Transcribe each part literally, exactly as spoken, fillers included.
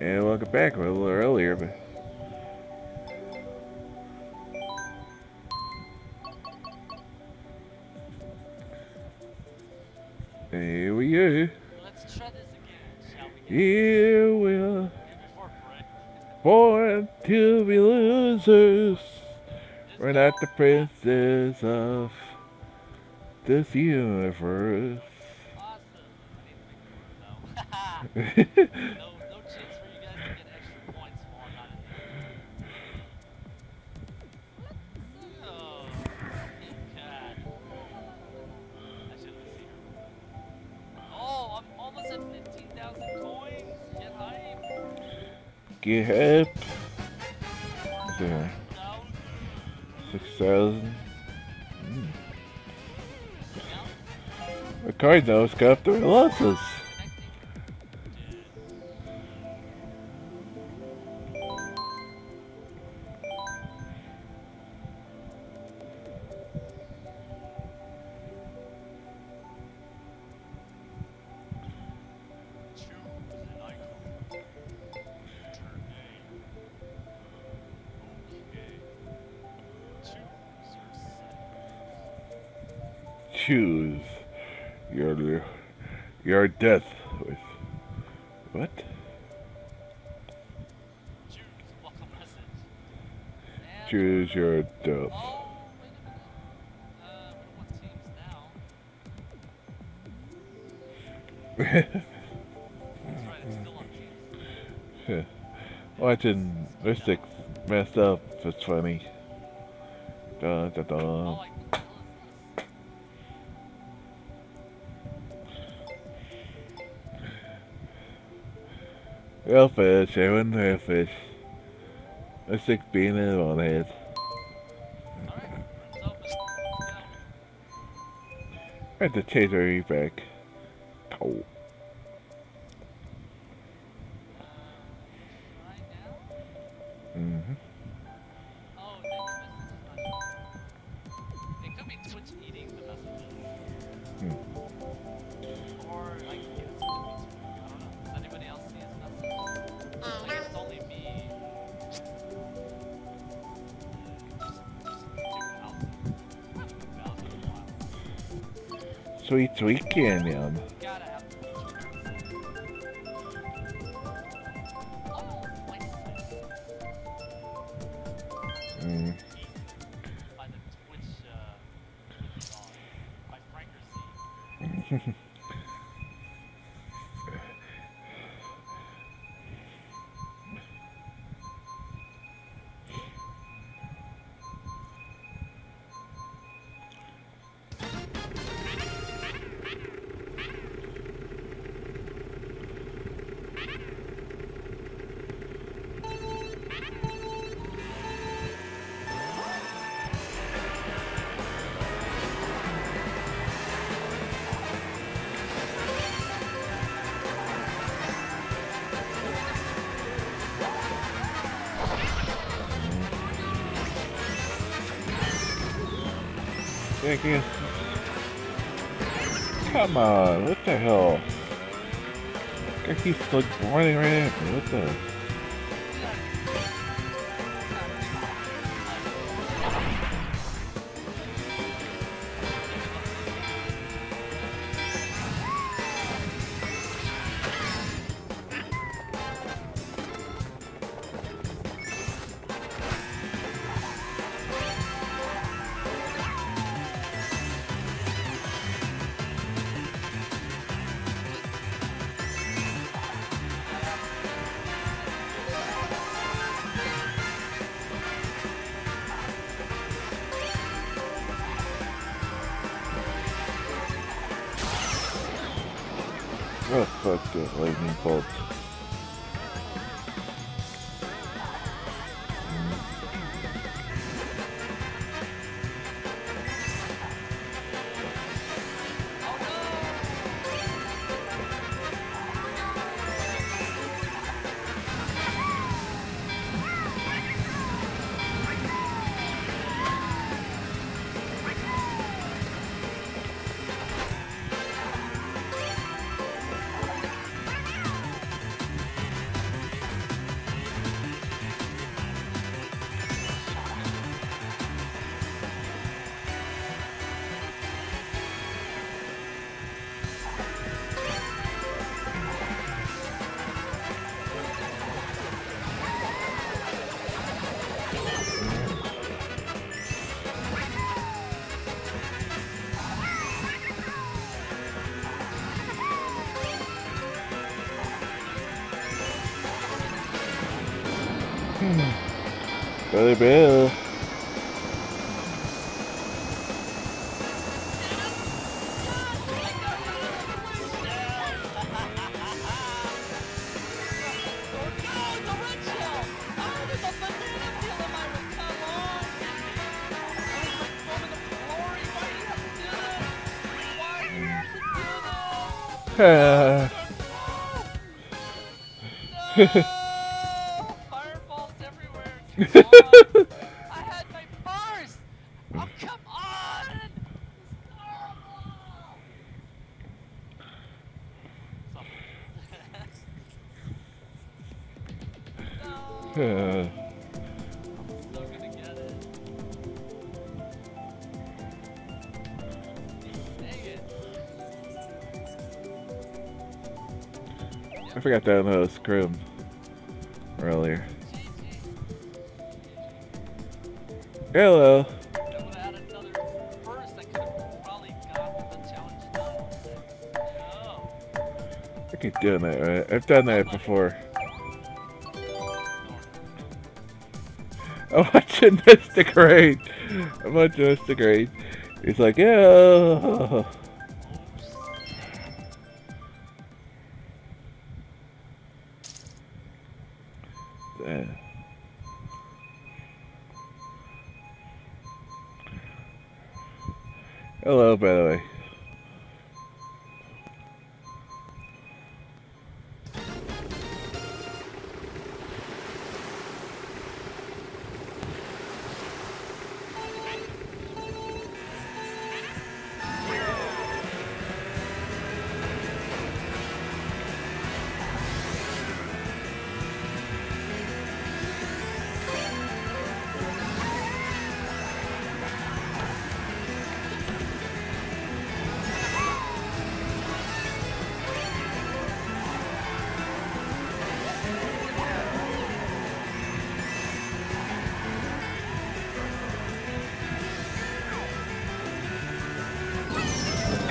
And welcome back. We're a little earlier, but here we go. Let's try this again, shall we? Here we'll born to be losers. We're not the princes of this universe. Awesome. I need to make it work, though. no, no chance for you guys to get extra points while I'm out of here. Oh, thank God. I should have seen her. Oh, I'm almost at fifteen thousand coins. Get hype. Get hype. There. six thousand. Ricardo's got three losses. Choose your your death with what? Choose, what Choose your death. Oh, wait a minute. Uh, we don't want teams now. That's right, it's still on teams. Yeah. Watching Mystic messed up, it's funny. Dun, dun, dun. Oh, Railfish, I wouldn't railfish. Let's stick bean in on head. Alright, it's open. Let's go. I have to chase her back. Oh. Uh, right now? Mm-hmm. Oh, next message. It could be Twitch eating the messages. Hmm. Or, like, yeah, it's gonna be Twitch. I don't know. Does anybody else see his message? I guess it's only me. Sweet weekend, yum. Gotta have the mm. By the Twitch uh by Franker Z. Come on, what the hell? I keep like running right at me, what the? Oh fuck that lightning bolt. Baby. Uh. No! Fireballs everywhere. Come on. I had my bars. Oh, come on. It's horrible. No. Uh. I forgot to download a scrim earlier. Hello. I keep doing that, right? I've done that before. I'm watching Mystic Raid. I'm watching Mystic Raid. He's like, yeah. Hello, by the way.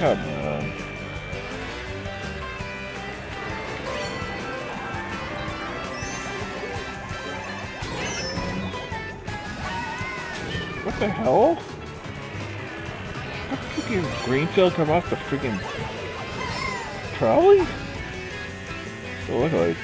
Come on. What the hell? How freaking green tail come off the freaking trolley? What's it look like?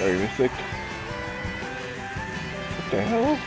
Sorry, Mystic. What the hell?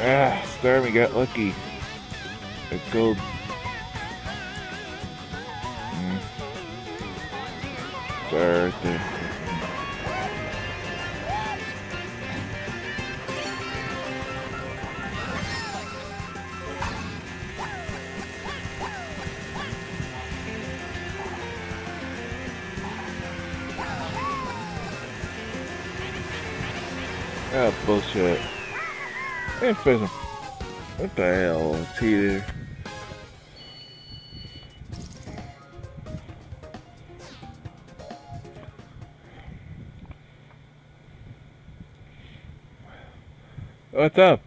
Ah, Starmie got lucky. A gold. Mm. Star right there. Ah, bullshit. What the hell is he there? What's up?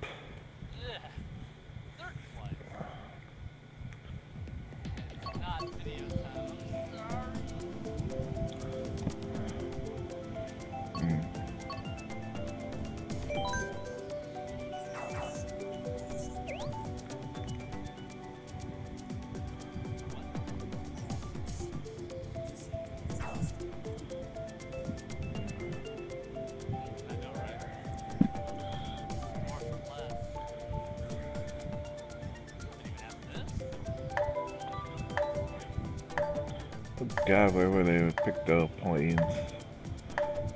Gobbler where they would pick up planes.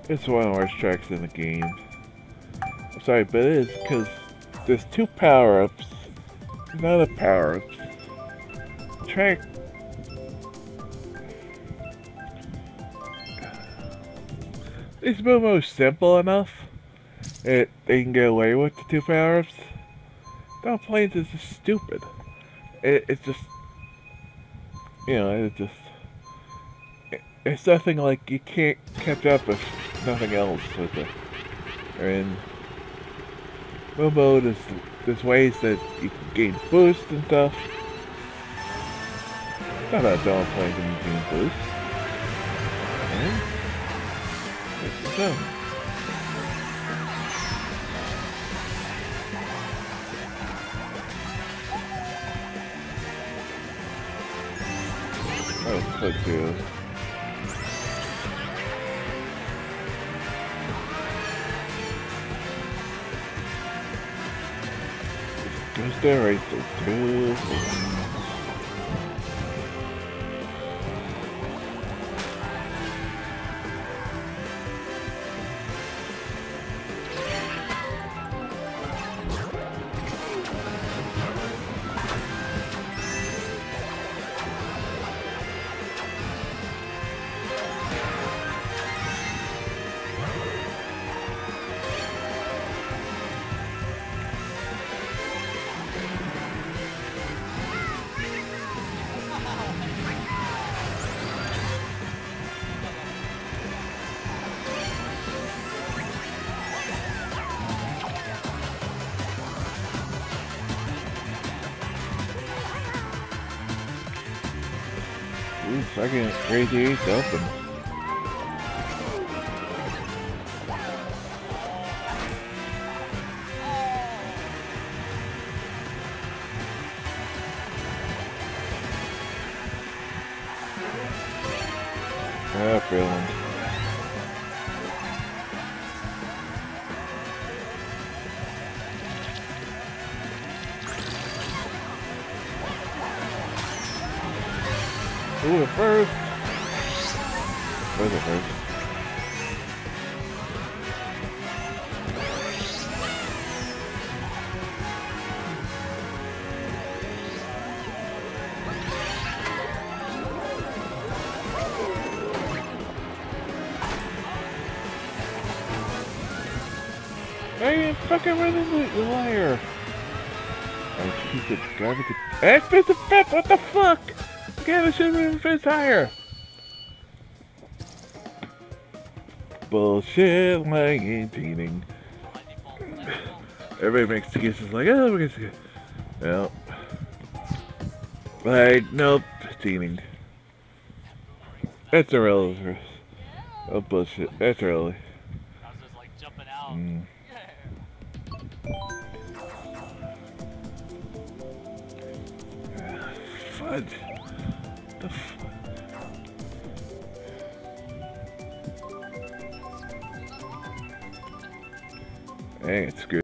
It's one of the worst tracks in the game. I'm sorry, but it is because there's two power-ups, not a power-ups. Track. These Momo's simple enough that they can get away with the two power-ups. Now planes is just stupid. It, it's just, you know, it's just. It's nothing like you can't catch up with nothing else with it. And Momo, there's, there's ways that you can gain boost and stuff. Not that I don't play can gain boost. And this is done. Oh, click here. Just there, right there. Second radiates open. Ah, brilliant. Ooh, the first! Where's the first? Hey, fucking running the liar! Oh, Jesus, grab it to- Hey, fist of pep, what the fuck? Again, I should have been fist higher! Bullshit, lying, cheating. Everybody makes excuses like, oh, we're gonna Nope. Like, nope, cheating. That's irrelevant. Oh, bullshit, that's early. I was just like jumping out. Mm. Yeah. Fudge. The f Dang, it's good.